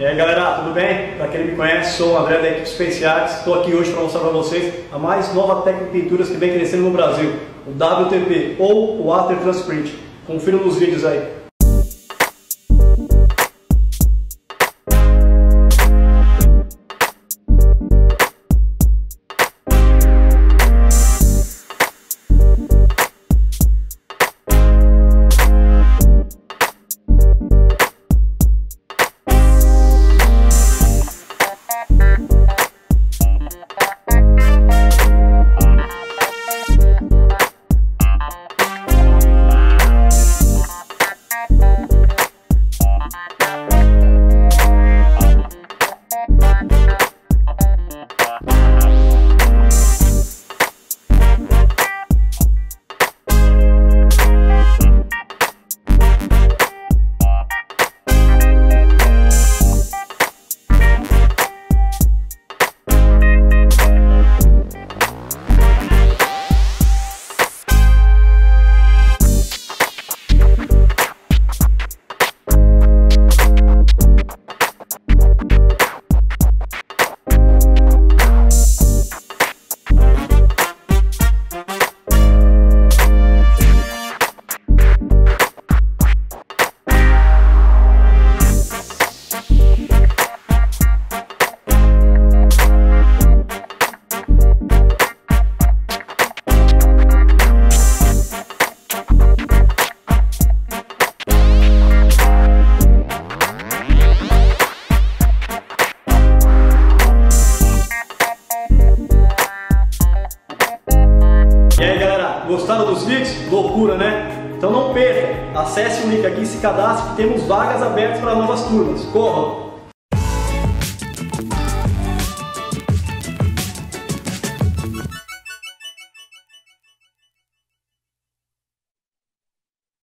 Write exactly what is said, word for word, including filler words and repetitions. E aí galera, tudo bem? Para quem me conhece, sou o André da Equipe Space Arts. Estou aqui hoje para mostrar para vocês a mais nova técnica de pinturas que vem crescendo no Brasil, o W T P ou o Water Transfer Printing. Confira nos vídeos aí. E aí galera, gostaram dos vídeos? Loucura, né? Então não perca, acesse o link aqui e se cadastre, que temos vagas abertas para novas turmas. Corram!